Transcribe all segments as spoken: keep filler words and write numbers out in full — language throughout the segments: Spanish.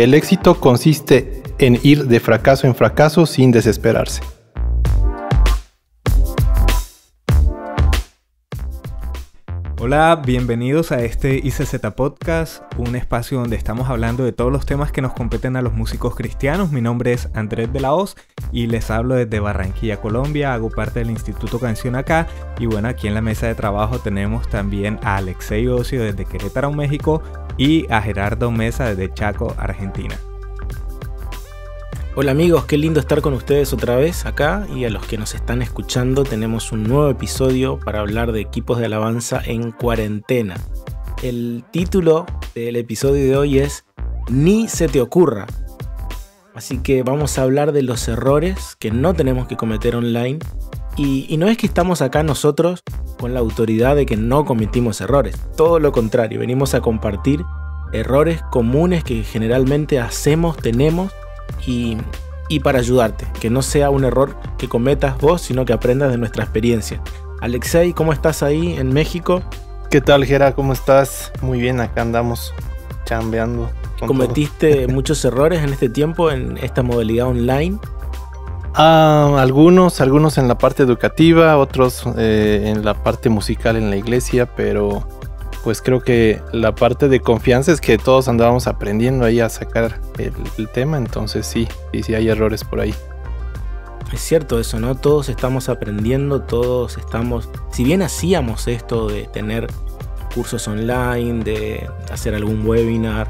El éxito consiste en ir de fracaso en fracaso sin desesperarse. Hola, bienvenidos a este I C Z Podcast, un espacio donde estamos hablando de todos los temas que nos competen a los músicos cristianos. Mi nombre es Andrés de la Hoz y les hablo desde Barranquilla, Colombia. Hago parte del Instituto CanZion acá. Y bueno, aquí en la mesa de trabajo tenemos también a Alexei Ocio desde Querétaro, México, y a Gerardo Mesa desde Chaco, Argentina. Hola amigos, qué lindo estar con ustedes otra vez acá, y a los que nos están escuchando tenemos un nuevo episodio para hablar de equipos de alabanza en cuarentena. El título del episodio de hoy es "Ni se te ocurra". Así que vamos a hablar de los errores que no tenemos que cometer online, y, y no es que estamos acá nosotros con la autoridad de que no cometimos errores, todo lo contrario, venimos a compartir errores comunes que generalmente hacemos, tenemos, Y, y para ayudarte, que no sea un error que cometas vos, sino que aprendas de nuestra experiencia. Alexei, ¿cómo estás ahí en México? ¿Qué tal, Gera? ¿Cómo estás? Muy bien, acá andamos chambeando. ¿Cometiste muchos errores en este tiempo, en esta modalidad online? Ah, algunos, algunos en la parte educativa, otros eh, en la parte musical en la iglesia, pero pues creo que la parte de confianza es que todos andábamos aprendiendo ahí a sacar el, el tema, entonces sí, sí, sí hay errores por ahí. Es cierto eso, ¿no? Todos estamos aprendiendo, todos estamos... Si bien hacíamos esto de tener cursos online, de hacer algún webinar,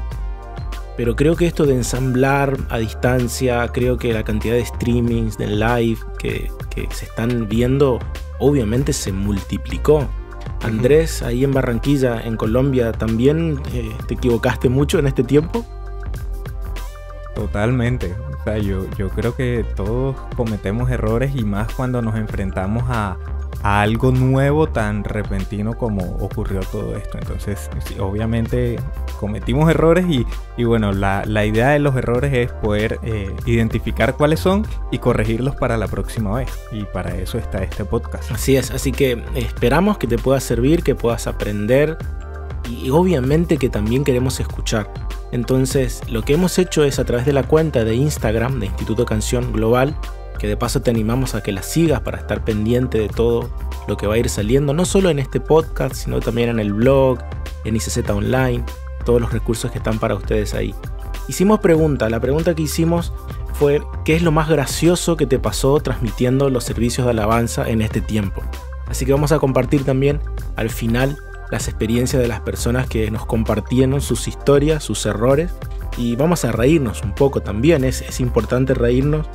pero creo que esto de ensamblar a distancia, creo que la cantidad de streamings, de live que, que se están viendo, obviamente se multiplicó. Andrés, ahí en Barranquilla, en Colombia, ¿también eh, te equivocaste mucho en este tiempo? Totalmente. O sea, yo, yo creo que todos cometemos errores, y más cuando nos enfrentamos a, a algo nuevo tan repentino como ocurrió todo esto. Entonces, sí, obviamente cometimos errores y, y bueno, la, la idea de los errores es poder eh, identificar cuáles son y corregirlos para la próxima vez, y para eso está este podcast. Así es, así que esperamos que te pueda servir, que puedas aprender, y obviamente que también queremos escuchar. Entonces, lo que hemos hecho es, a través de la cuenta de Instagram de Instituto CanZion Global, que de paso te animamos a que la sigas para estar pendiente de todo lo que va a ir saliendo, no solo en este podcast, sino también en el blog, en I C Z Online, todos los recursos que están para ustedes ahí. Hicimos pregunta, la pregunta que hicimos fue: ¿qué es lo más gracioso que te pasó transmitiendo los servicios de alabanza en este tiempo? Así que vamos a compartir también al final las experiencias de las personas que nos compartieron sus historias, sus errores, y vamos a reírnos un poco también. Es, es importante reírnos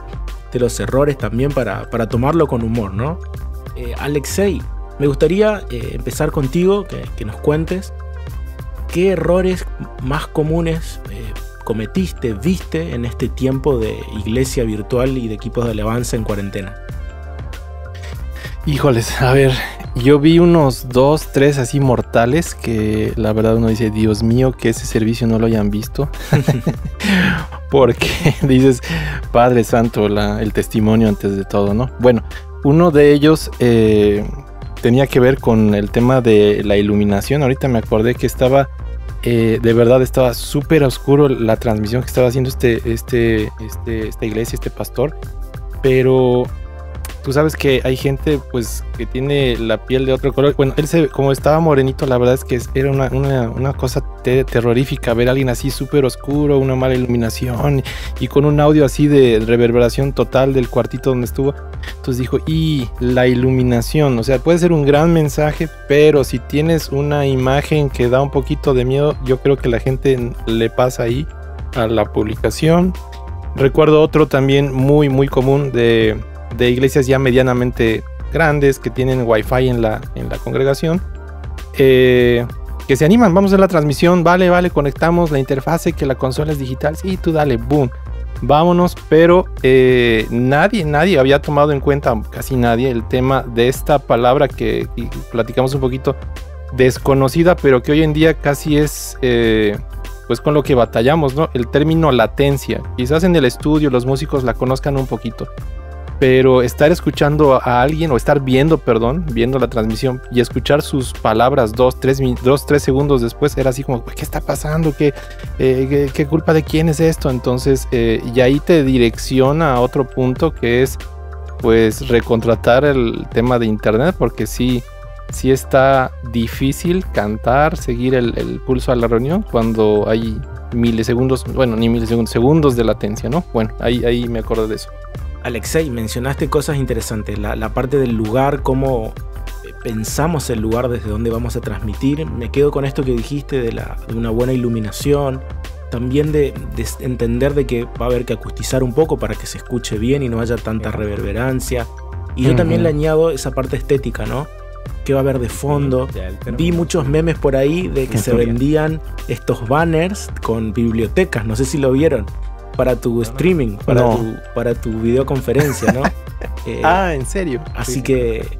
de los errores también para, para tomarlo con humor, ¿no? Eh, Alexei, me gustaría eh, empezar contigo, que, que nos cuentes qué errores más comunes eh, cometiste, viste en este tiempo de iglesia virtual y de equipos de alabanza en cuarentena. Híjoles, a ver, yo vi unos dos, tres así mortales que la verdad uno dice, Dios mío, que ese servicio no lo hayan visto. Porque dices, Padre Santo, la, el testimonio antes de todo, ¿no? Bueno, uno de ellos eh, tenía que ver con el tema de la iluminación. Ahorita me acordé que estaba, eh, de verdad estaba súper oscuro la transmisión que estaba haciendo este, este, este, esta iglesia, este pastor, pero... Tú sabes que hay gente pues que tiene la piel de otro color. Bueno, él se, como estaba morenito, la verdad es que era una, una, una cosa te, terrorífica ver a alguien así súper oscuro, una mala iluminación y con un audio así de reverberación total del cuartito donde estuvo. Entonces dijo, y la iluminación, o sea, puede ser un gran mensaje, pero si tienes una imagen que da un poquito de miedo, yo creo que la gente le pasa ahí a la publicación. Recuerdo otro también muy, muy común de... de iglesias ya medianamente grandes que tienen wifi en la, en la congregación, eh, que se animan, vamos a la transmisión, vale, vale, conectamos la interfase, que la consola es digital, sí, tú dale, boom, vámonos, pero eh, nadie, nadie había tomado en cuenta, casi nadie, el tema de esta palabra que platicamos un poquito, desconocida, pero que hoy en día casi es... Eh, pues con lo que batallamos, ¿no? El término latencia, quizás en el estudio los músicos la conozcan un poquito, pero estar escuchando a alguien o estar viendo, perdón, viendo la transmisión y escuchar sus palabras dos, tres, dos, tres segundos después era así como, ¿qué está pasando? ¿Qué, eh, qué, qué culpa de quién es esto? Entonces, eh, y ahí te direcciona a otro punto que es, pues, recontratar el tema de internet, porque sí, sí está difícil cantar, seguir el, el pulso a la reunión cuando hay milisegundos, bueno, ni milisegundos, segundos de latencia, ¿no? Bueno, ahí, ahí me acuerdo de eso. Alexei, mencionaste cosas interesantes, la, la parte del lugar, cómo pensamos el lugar desde donde vamos a transmitir. Me quedo con esto que dijiste de, la, de una buena iluminación, también de, de entender de que va a haber que acustizar un poco para que se escuche bien y no haya tanta reverberancia. Y yo uh-huh. también le añado esa parte estética, ¿no? ¿Qué va a haber de fondo? Sí, vi muchos memes por ahí de que se vendían estos banners con bibliotecas, no sé si lo vieron. Para tu streaming, para, no. tu, para tu videoconferencia, ¿no? Eh, ah, ¿en serio? Así que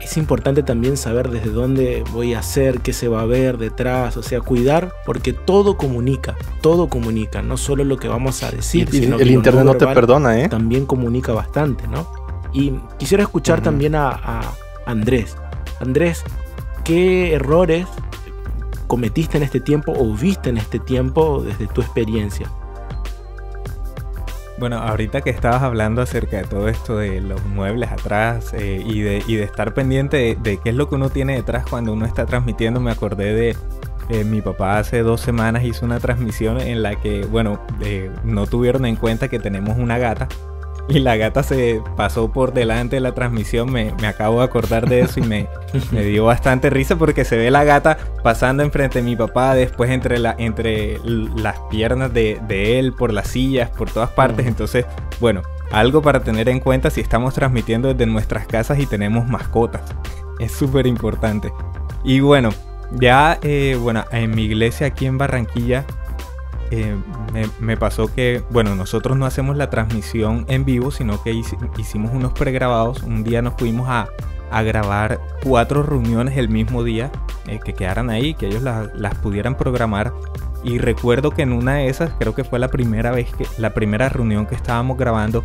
es importante también saber desde dónde voy a hacer, qué se va a ver detrás, o sea, cuidar, porque todo comunica, todo comunica, no solo lo que vamos a decir, y, sino el que internet no te perdona, ¿eh? También comunica bastante, ¿no? Y quisiera escuchar uh-huh. también a, a Andrés. Andrés, ¿qué errores cometiste en este tiempo o viste en este tiempo desde tu experiencia? Bueno, ahorita que estabas hablando acerca de todo esto de los muebles atrás eh, y, de, y de estar pendiente de, de qué es lo que uno tiene detrás cuando uno está transmitiendo, me acordé de eh, mi papá hace dos semanas hizo una transmisión en la que, bueno, eh, no tuvieron en cuenta que tenemos una gata y la gata se pasó por delante de la transmisión, me, me acabo de acordar de eso y me, me dio bastante risa porque se ve la gata pasando enfrente de mi papá, después entre, la, entre las piernas de, de él, por las sillas, por todas partes. Entonces, bueno, algo para tener en cuenta si estamos transmitiendo desde nuestras casas y tenemos mascotas, es súper importante. Y bueno, ya eh, bueno, en mi iglesia aquí en Barranquilla, Eh, me, me pasó que, bueno, nosotros no hacemos la transmisión en vivo, sino que hicimos unos pregrabados. Un día nos fuimos a, a grabar cuatro reuniones el mismo día, eh, que quedaran ahí, que ellos la, las pudieran programar. Y recuerdo que en una de esas, creo que fue la primera vez que, la primera reunión que estábamos grabando,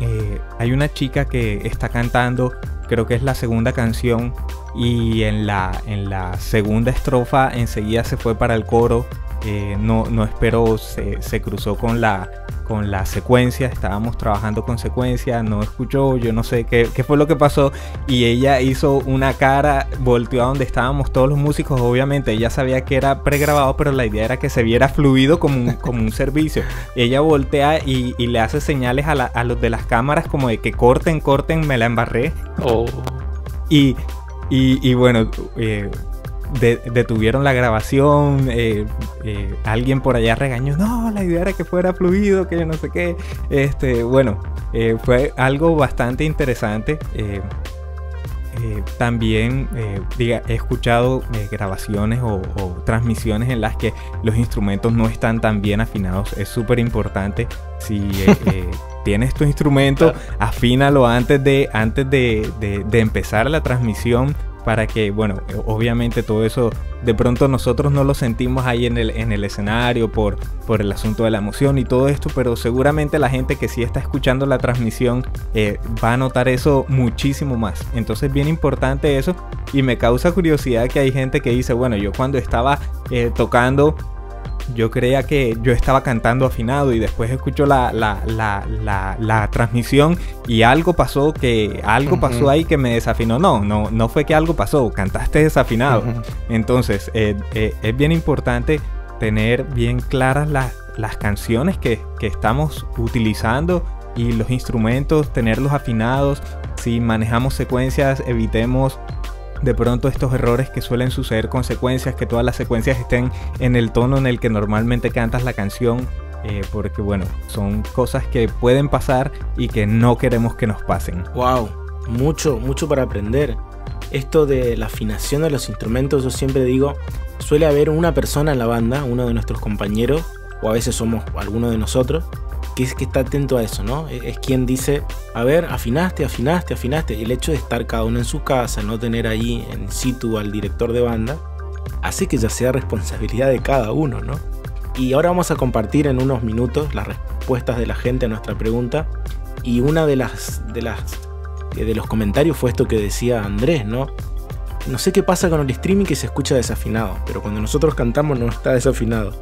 eh, hay una chica que está cantando, creo que es la segunda canción, y en la, en la segunda estrofa enseguida se fue para el coro. Eh, no, no esperó, se, se cruzó con la, con la secuencia, estábamos trabajando con secuencia, no escuchó, yo no sé qué, qué fue lo que pasó, y ella hizo una cara, volteó a donde estábamos todos los músicos, obviamente ella sabía que era pregrabado, pero la idea era que se viera fluido como un, como un servicio. Ella voltea y, y le hace señales a, la, a los de las cámaras como de que corten, corten, me la embarré. Oh. Y, y, y bueno... Eh, De, detuvieron la grabación, eh, eh, alguien por allá regañó, no, la idea era que fuera fluido, que yo no sé qué. Este, bueno, eh, fue algo bastante interesante. Eh, eh, también eh, diga, he escuchado eh, grabaciones o, o transmisiones en las que los instrumentos no están tan bien afinados. Es súper importante si... Eh, eh, tienes tu instrumento, afínalo antes de, antes de, de, de empezar la transmisión para que, bueno, obviamente todo eso de pronto nosotros no lo sentimos ahí en el, en el escenario por, por el asunto de la emoción y todo esto, pero seguramente la gente que sí está escuchando la transmisión eh, va a notar eso muchísimo más. Entonces, bien importante eso, y me causa curiosidad que hay gente que dice, bueno, yo cuando estaba eh, tocando... yo creía que yo estaba cantando afinado y después escucho la, la, la, la, la transmisión y algo pasó que algo uh-huh. pasó ahí que me desafinó. No, no, no fue que algo pasó, cantaste desafinado. Uh-huh. Entonces, eh, eh, es bien importante tener bien claras las, las canciones que, que estamos utilizando y los instrumentos, tenerlos afinados. Si manejamos secuencias, evitemos... de pronto estos errores que suelen suceder con secuencias, que todas las secuencias estén en el tono en el que normalmente cantas la canción, eh, porque bueno, son cosas que pueden pasar y que no queremos que nos pasen. Wow, mucho, mucho para aprender. Esto de la afinación de los instrumentos, yo siempre digo, suele haber una persona en la banda, uno de nuestros compañeros, o a veces somos alguno de nosotros, que es que está atento a eso, ¿no? Es quien dice, a ver, afinaste, afinaste, afinaste. Y el hecho de estar cada uno en su casa, no tener ahí en situ al director de banda, hace que ya sea responsabilidad de cada uno, ¿no? Y ahora vamos a compartir en unos minutos las respuestas de la gente a nuestra pregunta. y una de las de las de los comentarios fue esto que decía Andrés, ¿no? No sé qué pasa con el streaming que se escucha desafinado, pero cuando nosotros cantamos no está desafinado.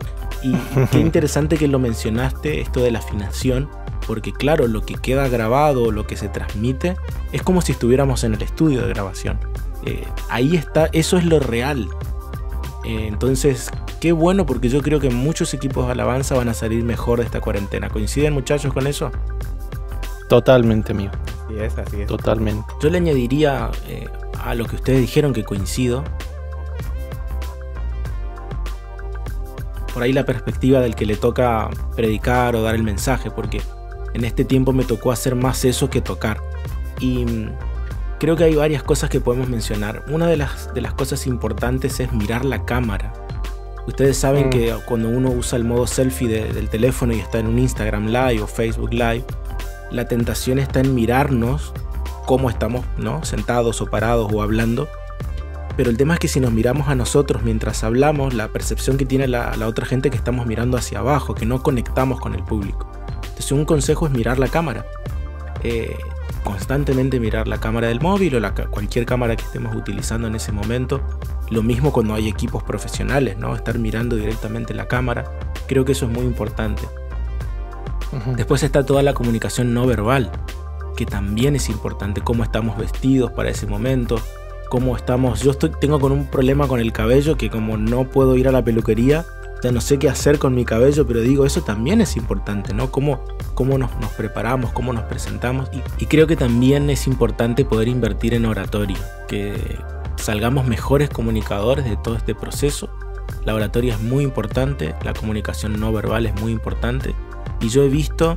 Y qué interesante que lo mencionaste, esto de la afinación, porque claro, lo que queda grabado, lo que se transmite, es como si estuviéramos en el estudio de grabación. Eh, ahí está, eso es lo real. Eh, entonces, qué bueno, porque yo creo que muchos equipos de alabanza van a salir mejor de esta cuarentena. ¿Coinciden, muchachos, con eso? Totalmente, mío. Así es, así es. Totalmente. Yo le añadiría eh, a lo que ustedes dijeron, que coincido, por ahí la perspectiva del que le toca predicar o dar el mensaje, porque en este tiempo me tocó hacer más eso que tocar. Y creo que hay varias cosas que podemos mencionar. Una de las, de las cosas importantes es mirar la cámara. Ustedes saben mm. que cuando uno usa el modo selfie de, del teléfono y está en un Instagram Live o Facebook Live, la tentación está en mirarnos cómo estamos, ¿no? Sentados o parados o hablando. Pero el tema es que si nos miramos a nosotros mientras hablamos, la percepción que tiene la, la otra gente que estamos mirando hacia abajo, que no conectamos con el público. Entonces un consejo es mirar la cámara. Eh, constantemente mirar la cámara del móvil o la, cualquier cámara que estemos utilizando en ese momento. Lo mismo cuando hay equipos profesionales, ¿no? Estar mirando directamente la cámara. Creo que eso es muy importante. Uh-huh. Después está toda la comunicación no verbal, que también es importante. Cómo estamos vestidos para ese momento. Cómo estamos. Yo estoy, tengo con un problema con el cabello, que como no puedo ir a la peluquería, ya no sé qué hacer con mi cabello, pero digo, eso también es importante, ¿no? Cómo, cómo nos, nos preparamos, cómo nos presentamos. Y, y creo que también es importante poder invertir en oratoria, que salgamos mejores comunicadores de todo este proceso. La oratoria es muy importante, la comunicación no verbal es muy importante. Y yo he visto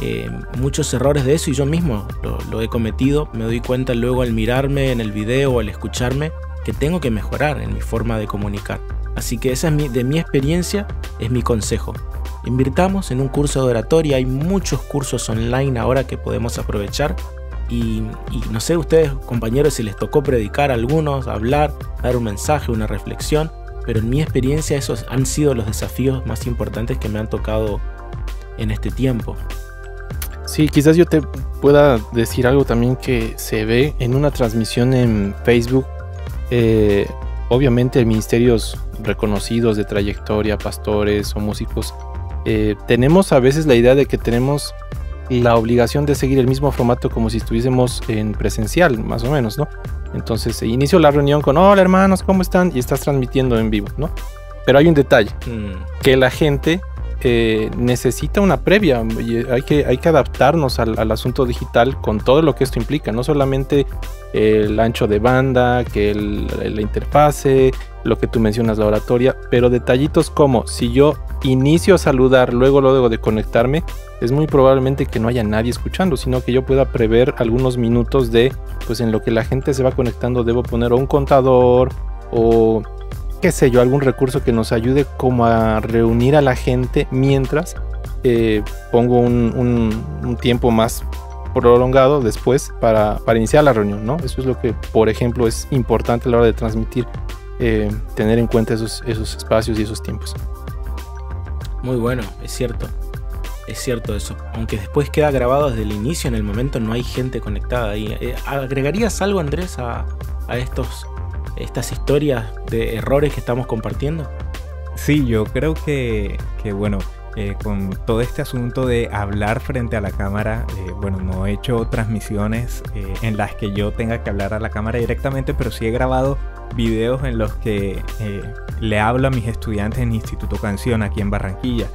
eh, muchos errores de eso, y yo mismo lo, lo he cometido. Me doy cuenta luego al mirarme en el video o al escucharme que tengo que mejorar en mi forma de comunicar. Así que esa es mi, de mi experiencia, es mi consejo. Invirtamos en un curso de oratoria. Hay muchos cursos online ahora que podemos aprovechar. Y, y no sé, ustedes, compañeros, si les tocó predicar a algunos, hablar, dar un mensaje, una reflexión. Pero en mi experiencia esos han sido los desafíos más importantes que me han tocado en este tiempo. Sí, quizás yo te pueda decir algo también que se ve en una transmisión en Facebook. Eh, obviamente ministerios reconocidos de trayectoria, pastores o músicos, eh, tenemos a veces la idea de que tenemos la obligación de seguir el mismo formato como si estuviésemos en presencial, más o menos, ¿no? Entonces eh, inicio la reunión con hola hermanos, ¿cómo están? Y estás transmitiendo en vivo, ¿no? Pero hay un detalle, mm. que la gente Eh, necesita una previa. Hay que, hay que adaptarnos al, al asunto digital con todo lo que esto implica, no solamente el ancho de banda, que el, la interfase, lo que tú mencionas, la oratoria, pero detallitos como si yo inicio a saludar, luego luego de conectarme, es muy probablemente que no haya nadie escuchando, sino que yo pueda prever algunos minutos de, pues en lo que la gente se va conectando, debo poner un contador o qué sé yo, algún recurso que nos ayude como a reunir a la gente mientras eh, pongo un, un, un tiempo más prolongado después para, para iniciar la reunión, ¿no? Eso es lo que, por ejemplo, es importante a la hora de transmitir, eh, tener en cuenta esos, esos espacios y esos tiempos. Muy bueno, es cierto, es cierto eso. Aunque después queda grabado desde el inicio, en el momento no hay gente conectada ahí. ¿Agregarías algo, Andrés, a, a estos... estas historias de errores que estamos compartiendo? Sí, yo creo que, que bueno, eh, con todo este asunto de hablar frente a la cámara, eh, bueno, no he hecho transmisiones eh, en las que yo tenga que hablar a la cámara directamente, pero sí he grabado videos en los que eh, le hablo a mis estudiantes en Instituto CanZion aquí en Barranquilla.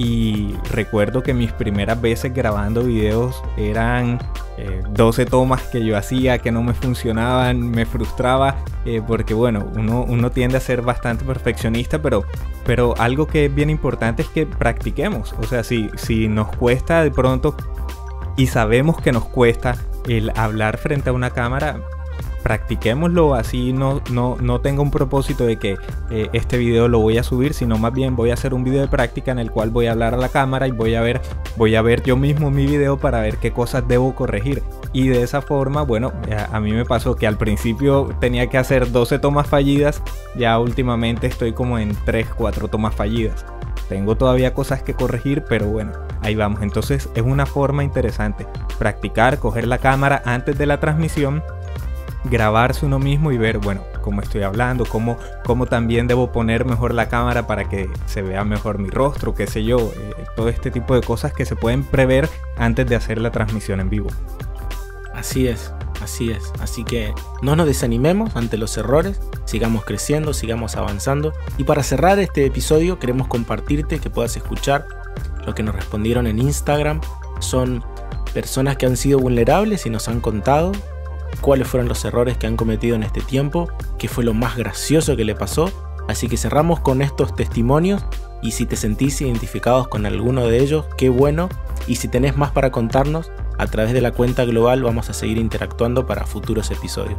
Y recuerdo que mis primeras veces grabando videos eran eh, doce tomas que yo hacía, que no me funcionaban, me frustraba, eh, porque bueno, uno, uno tiende a ser bastante perfeccionista, pero, pero algo que es bien importante es que practiquemos. O sea, si, si nos cuesta de pronto, y sabemos que nos cuesta el hablar frente a una cámara, practiquémoslo. Así no, no, no tengo un propósito de que eh, este video lo voy a subir, sino más bien voy a hacer un video de práctica en el cual voy a hablar a la cámara y voy a ver, voy a ver yo mismo mi video para ver qué cosas debo corregir. Y de esa forma, bueno, a, a mí me pasó que al principio tenía que hacer doce tomas fallidas, ya últimamente estoy como en tres, cuatro tomas fallidas. Tengo todavía cosas que corregir, pero bueno, Ahí vamos, entonces es una forma interesante. Practicar, coger la cámara antes de la transmisión, grabarse uno mismo y ver, bueno, cómo estoy hablando, cómo, cómo también debo poner mejor la cámara para que se vea mejor mi rostro, qué sé yo, eh, todo este tipo de cosas que se pueden prever antes de hacer la transmisión en vivo. Así es, así es. Así que no nos desanimemos ante los errores, sigamos creciendo, sigamos avanzando. Y para cerrar este episodio queremos compartirte que puedas escuchar lo que nos respondieron en Instagram. Son personas que han sido vulnerables y nos han contado cuáles fueron los errores que han cometido en este tiempo, qué fue lo más gracioso que le pasó. Así que cerramos con estos testimonios, y si te sentís identificados con alguno de ellos, qué bueno. Y si tenés más para contarnos, a través de la cuenta global vamos a seguir interactuando para futuros episodios.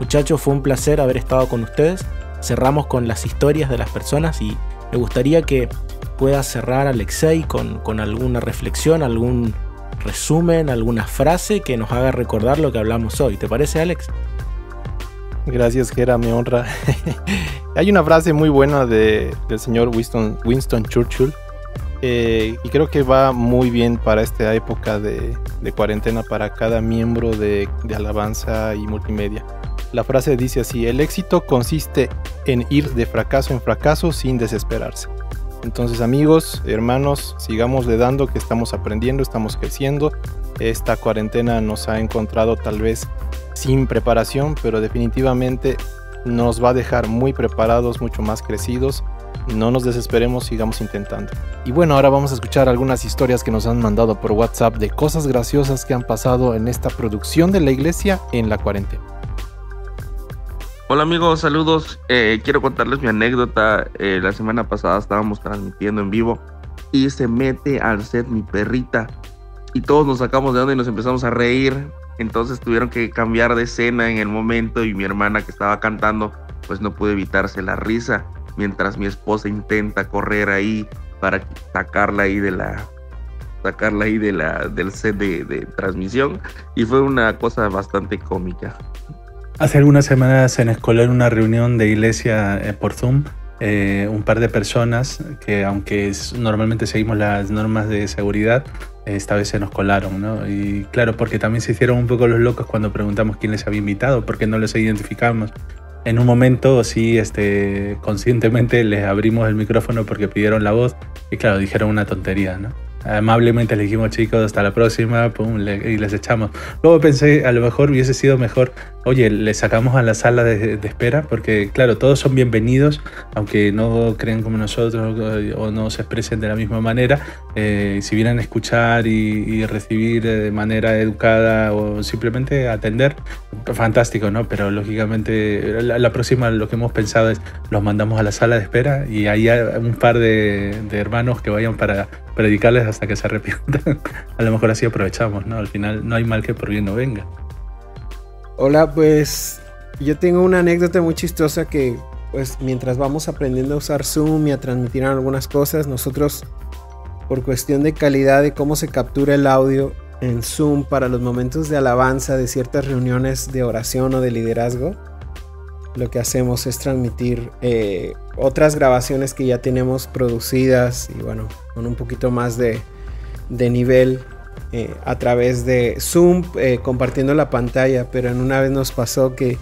Muchachos, fue un placer haber estado con ustedes. Cerramos con las historias de las personas y me gustaría que puedas cerrar, Alexei, con, con alguna reflexión, algún resumen, alguna frase que nos haga recordar lo que hablamos hoy. ¿Te parece, Alex? Gracias, Gera, me honra. Hay una frase muy buena de, del señor Winston, Winston Churchill, eh, y creo que va muy bien para esta época de, de cuarentena para cada miembro de, de Alabanza y Multimedia. La frase dice así: el éxito consiste en ir de fracaso en fracaso sin desesperarse. Entonces, amigos, hermanos, sigámosle dando, que estamos aprendiendo, estamos creciendo. Esta cuarentena nos ha encontrado tal vez sin preparación, pero definitivamente nos va a dejar muy preparados, mucho más crecidos. No nos desesperemos, sigamos intentando. Y bueno, ahora vamos a escuchar algunas historias que nos han mandado por WhatsApp de cosas graciosas que han pasado en esta producción de la iglesia en la cuarentena. Hola amigos, saludos. Eh, quiero contarles mi anécdota. Eh, la semana pasada estábamos transmitiendo en vivo y se mete al set mi perrita y todos nos sacamos de onda y nos empezamos a reír. Entonces tuvieron que cambiar de escena en el momento y mi hermana, que estaba cantando, pues no pudo evitarse la risa mientras mi esposa intenta correr ahí para sacarla ahí de la sacarla ahí de la del set de, de transmisión, y fue una cosa bastante cómica. Hace algunas semanas se nos coló en una reunión de iglesia eh, por Zoom eh, un par de personas que, aunque es, normalmente seguimos las normas de seguridad, eh, esta vez se nos colaron, ¿no? Y claro, porque también se hicieron un poco los locos cuando preguntamos quién les había invitado, porque no los identificamos. En un momento sí, este, conscientemente les abrimos el micrófono porque pidieron la voz y claro, dijeron una tontería, ¿no? Amablemente les dijimos, chicos, hasta la próxima, pum, le, y les echamos. Luego pensé, a lo mejor hubiese sido mejor, oye, le sacamos a la sala de, de espera, porque claro, todos son bienvenidos, aunque no crean como nosotros o no se expresen de la misma manera. Eh, si vienen a escuchar y, y recibir de manera educada o simplemente atender, fantástico, ¿no? Pero lógicamente la, la próxima, lo que hemos pensado es, los mandamos a la sala de espera y hay un par de, de hermanos que vayan para predicarles hasta que se arrepientan. A lo mejor así aprovechamos, ¿no? Al final no hay mal que por bien no venga. Hola, pues yo tengo una anécdota muy chistosa que, pues, mientras vamos aprendiendo a usar Zoom y a transmitir algunas cosas, nosotros, por cuestión de calidad de cómo se captura el audio en Zoom para los momentos de alabanza de ciertas reuniones de oración o de liderazgo, lo que hacemos es transmitir eh, otras grabaciones que ya tenemos producidas y, bueno, con un poquito más de, de nivel eh, a través de Zoom, eh, compartiendo la pantalla. Pero en una vez nos pasó que,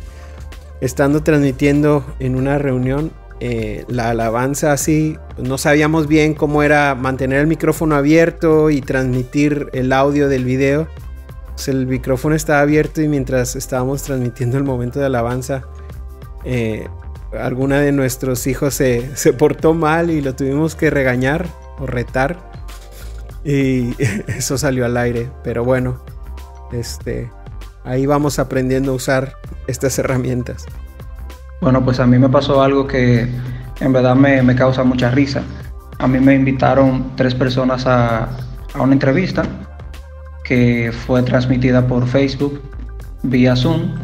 estando transmitiendo en una reunión, eh, la alabanza así, no sabíamos bien cómo era mantener el micrófono abierto y transmitir el audio del video. Entonces, el micrófono estaba abierto y mientras estábamos transmitiendo el momento de alabanza, Eh, alguna de nuestros hijos se, se portó mal y lo tuvimos que regañar o retar, y eso salió al aire. Pero bueno, este, ahí vamos aprendiendo a usar estas herramientas. Bueno, pues a mí me pasó algo que en verdad me, me causa mucha risa. A mí me invitaron tres personas a, a una entrevista que fue transmitida por Facebook vía Zoom,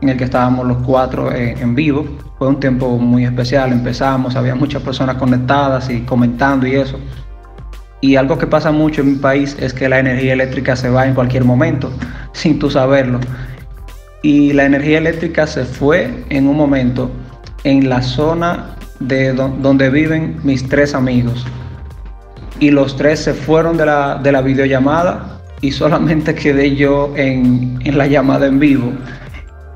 en el que estábamos los cuatro eh, en vivo. Fue un tiempo muy especial, empezamos, había muchas personas conectadas y comentando y eso. Y algo que pasa mucho en mi país es que la energía eléctrica se va en cualquier momento, sin tú saberlo. Y la energía eléctrica se fue en un momento en la zona de do- donde viven mis tres amigos. y los tres se fueron de la, de la videollamada y solamente quedé yo en, en la llamada en vivo.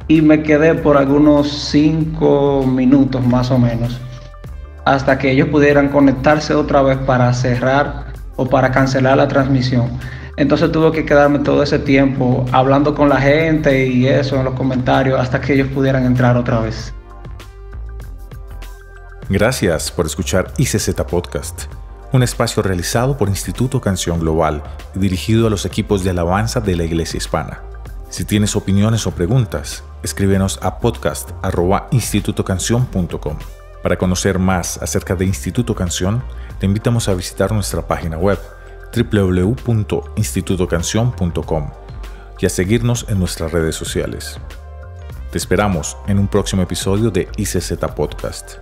Y me quedé por algunos cinco minutos más o menos, hasta que ellos pudieran conectarse otra vez para cerrar o para cancelar la transmisión. Entonces tuve que quedarme todo ese tiempo hablando con la gente y eso en los comentarios hasta que ellos pudieran entrar otra vez. Gracias por escuchar I C Z Podcast, un espacio realizado por Instituto CanZion Global y dirigido a los equipos de alabanza de la Iglesia Hispana. Si tienes opiniones o preguntas, escríbenos a podcast arroba instituto canzion punto com. Para conocer más acerca de Instituto CanZion, te invitamos a visitar nuestra página web doble u doble u doble u punto instituto canzion punto com y a seguirnos en nuestras redes sociales. Te esperamos en un próximo episodio de I C Z Podcast.